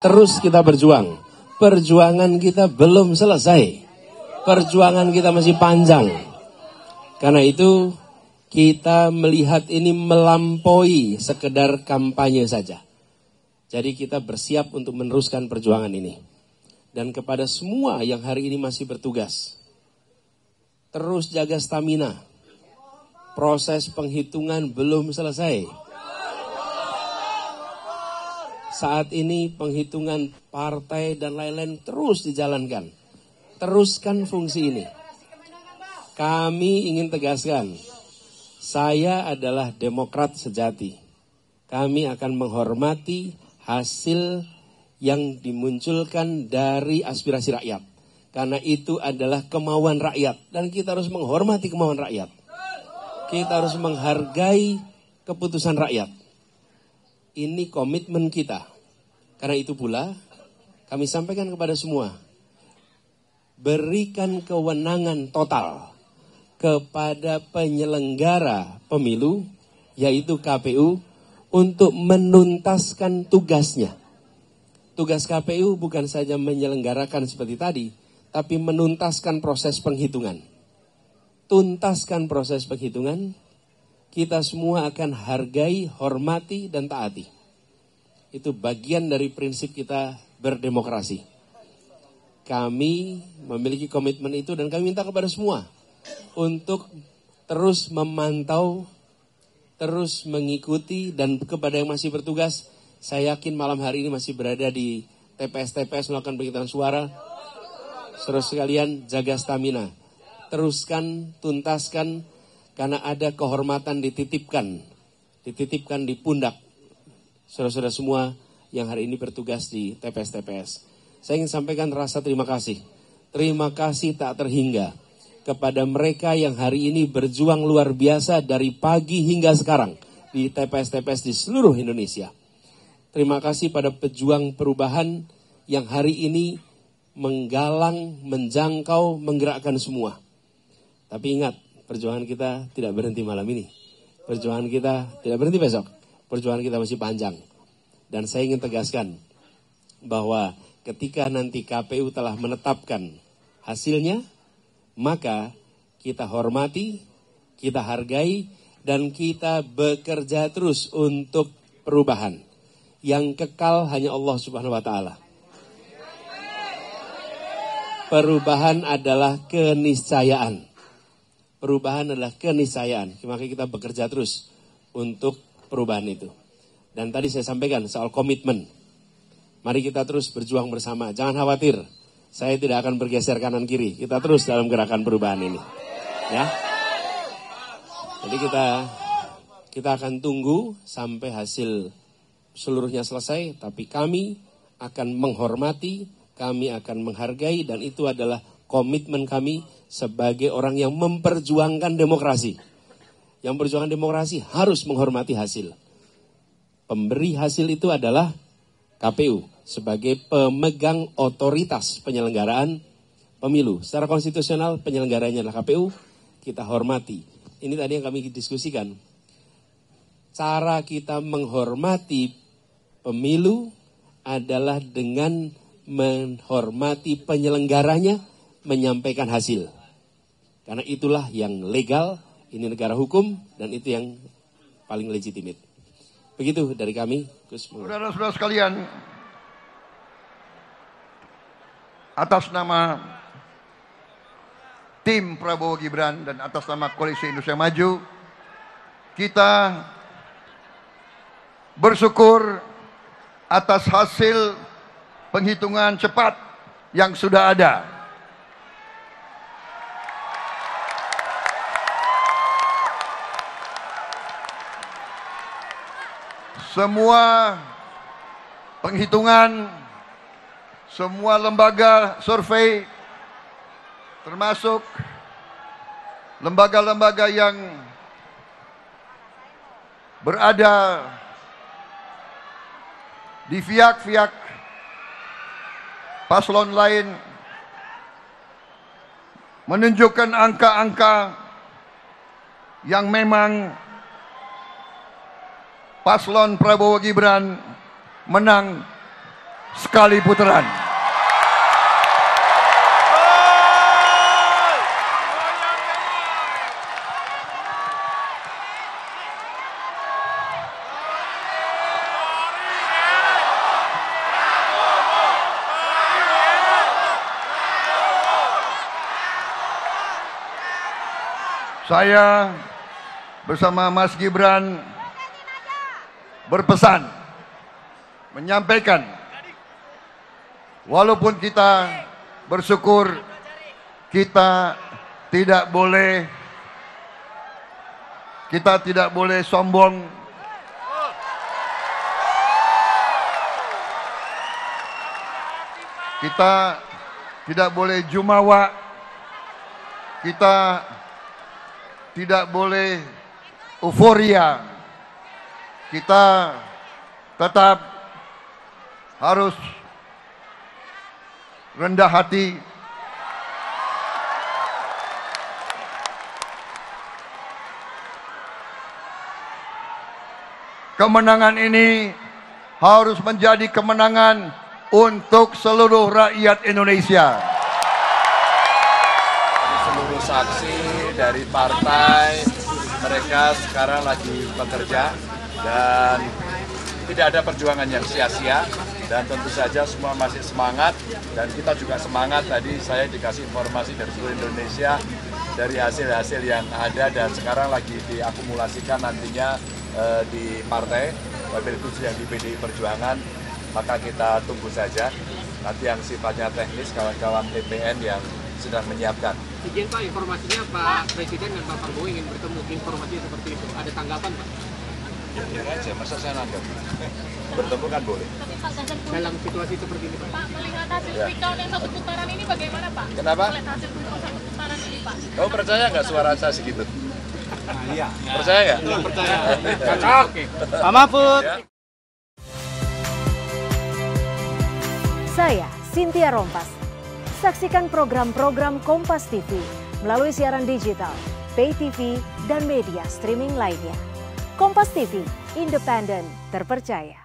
Terus kita berjuang. Perjuangan kita belum selesai. Perjuangan kita masih panjang. Karena itu kita melihat ini melampaui sekedar kampanye saja. Jadi kita bersiap untuk meneruskan perjuangan ini. Dan kepada semua yang hari ini masih bertugas, terus jaga stamina. Proses penghitungan belum selesai. Saat ini penghitungan partai dan lain-lain terus dijalankan. Teruskan fungsi ini. Kami ingin tegaskan, saya adalah demokrat sejati. Kami akan menghormati hasil yang dimunculkan dari aspirasi rakyat. Karena itu adalah kemauan rakyat. Dan kita harus menghormati kemauan rakyat. Kita harus menghargai keputusan rakyat. Ini komitmen kita. Karena itu pula kami sampaikan kepada semua, berikan kewenangan total kepada penyelenggara pemilu, yaitu KPU, untuk menuntaskan tugasnya. Tugas KPU bukan saja menyelenggarakan seperti tadi, tapi menuntaskan proses penghitungan. Tuntaskan proses penghitungan, kita semua akan hargai, hormati, dan taati. Itu bagian dari prinsip kita berdemokrasi. Kami memiliki komitmen itu dan kami minta kepada semua untuk terus memantau, terus mengikuti, dan kepada yang masih bertugas, saya yakin malam hari ini masih berada di TPS-TPS melakukan penghitungan suara. Terus sekalian jaga stamina, teruskan, tuntaskan. Karena ada kehormatan dititipkan di pundak saudara-saudara semua yang hari ini bertugas di TPS-TPS. Saya ingin sampaikan rasa terima kasih. Terima kasih tak terhingga kepada mereka yang hari ini berjuang luar biasa dari pagi hingga sekarang di TPS-TPS di seluruh Indonesia. Terima kasih pada pejuang perubahan yang hari ini menggalang, menjangkau, menggerakkan semua. Tapi ingat, perjuangan kita tidak berhenti malam ini. Perjuangan kita tidak berhenti besok. Perjuangan kita masih panjang. Dan saya ingin tegaskan bahwa ketika nanti KPU telah menetapkan hasilnya, maka kita hormati, kita hargai, dan kita bekerja terus untuk perubahan. Yang kekal hanya Allah Subhanahu wa Ta'ala. Perubahan adalah keniscayaan. Perubahan adalah keniscayaan, maka kita bekerja terus untuk perubahan itu. Dan tadi saya sampaikan soal komitmen. Mari kita terus berjuang bersama, jangan khawatir. Saya tidak akan bergeser kanan-kiri, kita terus dalam gerakan perubahan ini. Ya. Jadi kita akan tunggu sampai hasil seluruhnya selesai, tapi kami akan menghormati, kami akan menghargai, dan itu adalah komitmen kami sebagai orang yang memperjuangkan demokrasi. Yang memperjuangkan demokrasi harus menghormati hasil. Pemberi hasil itu adalah KPU sebagai pemegang otoritas penyelenggaraan pemilu. Secara konstitusional penyelenggaranya adalah KPU, kita hormati. Ini tadi yang kami diskusikan. Cara kita menghormati pemilu adalah dengan menghormati penyelenggaranya, menyampaikan hasil. Karena itulah yang legal, ini negara hukum, dan itu yang paling legitimit. Begitu dari kami, Gus. Saudara-saudara sekalian, atas nama tim Prabowo Gibran dan atas nama Koalisi Indonesia Maju, kita bersyukur atas hasil penghitungan cepat yang sudah ada. Semua penghitungan, semua lembaga survei, termasuk lembaga-lembaga yang berada di pihak-pihak paslon lain, menunjukkan angka-angka yang memang paslon Prabowo Gibran menang sekali putaran. Saya bersama Mas Gibran berpesan, menyampaikan, walaupun kita bersyukur, kita tidak boleh sombong, kita tidak boleh jumawa, kita tidak boleh euforia. Kita tetap harus rendah hati. Kemenangan ini harus menjadi kemenangan untuk seluruh rakyat Indonesia. Seluruh saksi dari partai, mereka sekarang lagi bekerja dan tidak ada perjuangan yang sia-sia, dan tentu saja semua masih semangat dan kita juga semangat. Tadi saya dikasih informasi dari seluruh Indonesia dari hasil-hasil yang ada dan sekarang lagi diakumulasikan nantinya di partai, wabil khusus yang di PDI Perjuangan. Maka kita tunggu saja nanti yang sifatnya teknis kawan-kawan TPN yang sudah menyiapkan. Izin Pak, informasinya Pak Presiden dan Pak Prabowo ingin bertemu, informasinya seperti itu. Ada tanggapan Pak? Ya aja, masa saya nanggap. Bertemu kan boleh. Dalam situasi seperti ini Pak. Pak, melihat hasil quick count yang satu putaran ini bagaimana Pak? Kenapa? Melihat hasil quick count satu putaran ini Pak. Kamu percaya nggak suara saya segitu? Iya. Percaya nggak? Percaya. Cocok. Pak Mahfud. Saya Cyntia Rompas. Saksikan program-program Kompas TV melalui siaran digital, pay TV, dan media streaming lainnya. Kompas TV, independen, terpercaya.